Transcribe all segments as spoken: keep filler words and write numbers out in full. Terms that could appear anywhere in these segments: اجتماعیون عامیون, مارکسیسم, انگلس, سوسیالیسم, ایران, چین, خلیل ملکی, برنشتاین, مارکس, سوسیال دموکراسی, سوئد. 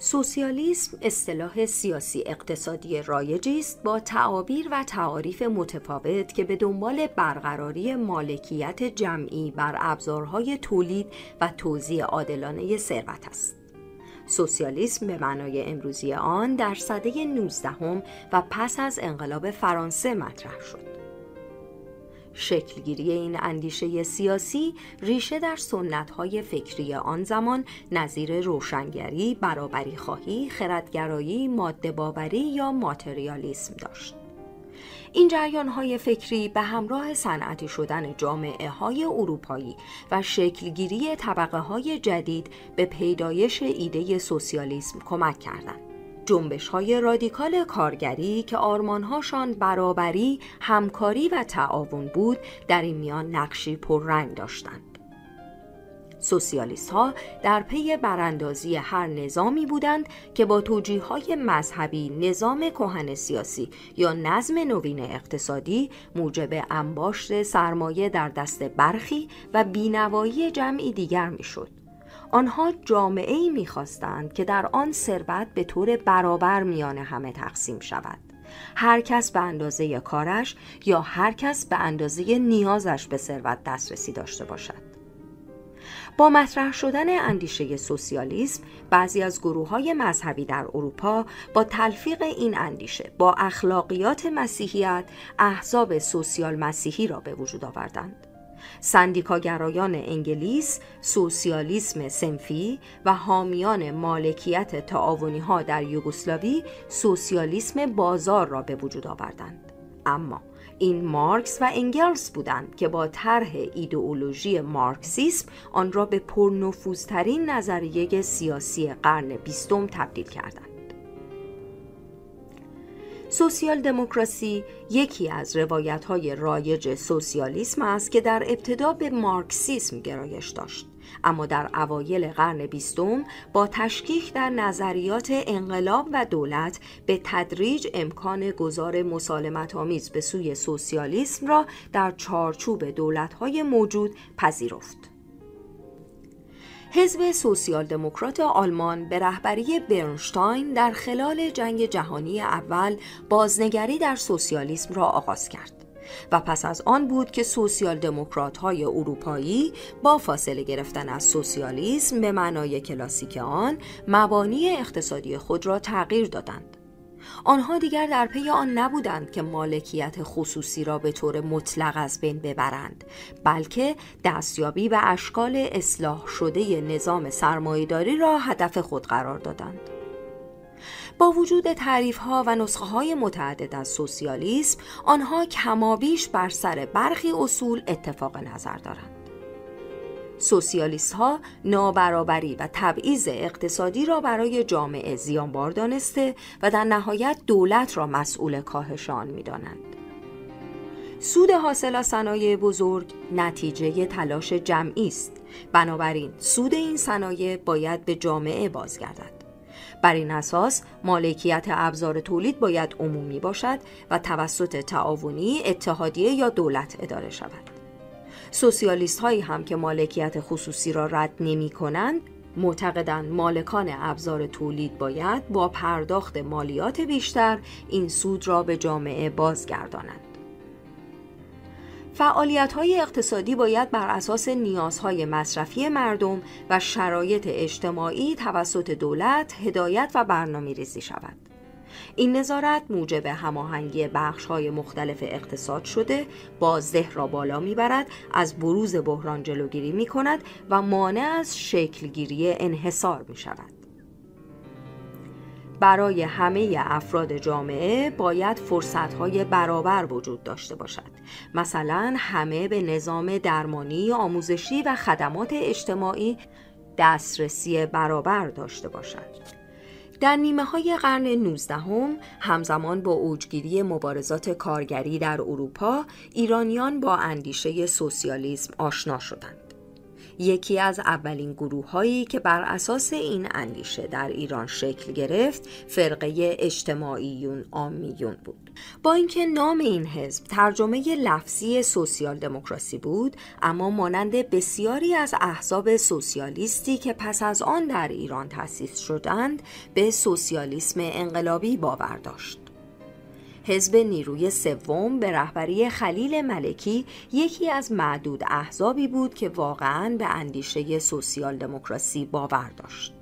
سوسیالیسم اصطلاح سیاسی اقتصادی رایجی است با تعابیر و تعاریف متفاوت که به دنبال برقراری مالکیت جمعی بر ابزارهای تولید و توزیع عادلانه ثروت است. سوسیالیسم به معنای امروزی آن در سده نوزدهم و پس از انقلاب فرانسه مطرح شد. شکلگیری این اندیشه سیاسی ریشه در سنت‌های فکری آن زمان نظیر روشنگری، برابری‌خواهی، خردگرایی، ماده‌باوری یا ماتریالیسم داشت. این جریان‌های فکری به همراه صنعتی شدن جامعه‌های اروپایی و شکلگیری طبقه‌های جدید به پیدایش ایده سوسیالیسم کمک کردند. جنبش‌های رادیکال کارگری که آرمان‌هاشان برابری، همکاری و تعاون بود، در این میان نقشی پررنگ داشتند. سوسیالیست‌ها در پی براندازی هر نظامی بودند که با توجیه‌های مذهبی، نظام کهن سیاسی یا نظم نوین اقتصادی موجب انباشت سرمایه در دست برخی و بینوایی جمعی دیگر می‌شد. آنها جامعه‌ای می‌خواستند که در آن ثروت به طور برابر میان همه تقسیم شود. هر کس به اندازه کارش یا هر کس به اندازه نیازش به ثروت دسترسی داشته باشد. با مطرح شدن اندیشه سوسیالیسم، بعضی از گروه‌های مذهبی در اروپا با تلفیق این اندیشه با اخلاقیات مسیحیت، احزاب سوسیال مسیحی را به وجود آوردند. سندیکاگرایان انگلیس، سوسیالیسم صنفی و حامیان مالکیت تعاونی‌ها در یوگسلاوی سوسیالیسم بازار را به وجود آوردند. اما این مارکس و انگلس بودند که با طرح ایدئولوژی مارکسیسم آن را به پرنفوذترین نظریه سیاسی قرن بیستم تبدیل کردند. سوسیال دموکراسی یکی از روایت‌های رایج سوسیالیسم است که در ابتدا به مارکسیسم گرایش داشت، اما در اوایل قرن بیستم با تشکیک در نظریات انقلاب و دولت به تدریج امکان گذار مسالمت‌آمیز به سوی سوسیالیسم را در چارچوب دولت‌های موجود پذیرفت. حزب سوسیال دموکرات آلمان به رهبری برنشتاین در خلال جنگ جهانی اول بازنگری در سوسیالیسم را آغاز کرد و پس از آن بود که سوسیال دموکرات‌های اروپایی با فاصله گرفتن از سوسیالیسم به معنای کلاسیک آن مبانی اقتصادی خود را تغییر دادند. آنها دیگر در پی آن نبودند که مالکیت خصوصی را به طور مطلق از بین ببرند، بلکه دستیابی به اشکال اصلاح شده نظام سرمایه‌داری را هدف خود قرار دادند. با وجود تعریف‌ها و نسخه‌های متعدد از سوسیالیسم، آنها کمابیش بر سر برخی اصول اتفاق نظر دارند. سوسیالیست‌ها نابرابری و تبعیض اقتصادی را برای جامعه زیانبار دانسته و در نهایت دولت را مسئول کاهش آن می‌دانند. سود حاصل از صنایع بزرگ نتیجه تلاش جمعی است. بنابراین سود این صنایع باید به جامعه بازگردد. بر این اساس مالکیت ابزار تولید باید عمومی باشد و توسط تعاونی، اتحادیه یا دولت اداره شود. سوسیالیست هایی هم که مالکیت خصوصی را رد نمی کنند، معتقدند مالکان ابزار تولید باید با پرداخت مالیات بیشتر این سود را به جامعه بازگردانند. فعالیت های اقتصادی باید بر اساس نیازهای مصرفی مردم و شرایط اجتماعی توسط دولت هدایت و برنامه ریزی شود. این نظارت موجب هماهنگی بخش‌های مختلف اقتصاد شده، بازده را بالا می‌برد، از بروز بحران جلوگیری می‌کند و مانع از شکلگیری انحصار می‌شود. برای همه افراد جامعه باید فرصت‌های برابر وجود داشته باشد. مثلا همه به نظام درمانی، آموزشی و خدمات اجتماعی دسترسی برابر داشته باشند. در نیمه‌های قرن نوزدهم، همزمان با اوجگیری مبارزات کارگری در اروپا، ایرانیان با اندیشه سوسیالیسم آشنا شدند. یکی از اولین گروه‌هایی که بر اساس این اندیشه در ایران شکل گرفت فرقه اجتماعیون عامیون بود. با اینکه نام این حزب ترجمه لفظی سوسیال دموکراسی بود، اما مانند بسیاری از احزاب سوسیالیستی که پس از آن در ایران تأسیس شدند، به سوسیالیسم انقلابی باور داشت. حزب نیروی سوم به رهبری خلیل ملکی یکی از معدود احزابی بود که واقعاً به اندیشه سوسیال دموکراسی باور داشت.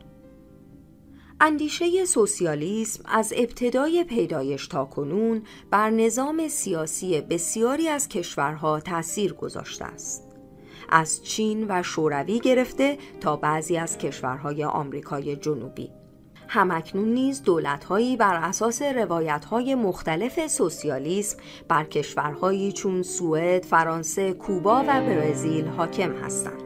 اندیشه سوسیالیسم از ابتدای پیدایش تا کنون بر نظام سیاسی بسیاری از کشورها تأثیر گذاشته است. از چین و شوروی گرفته تا بعضی از کشورهای آمریکای جنوبی. همکنون نیز دولت‌هایی بر اساس روایت‌های مختلف سوسیالیسم بر کشورهایی چون سوئد، فرانسه، کوبا و برزیل حاکم هستند.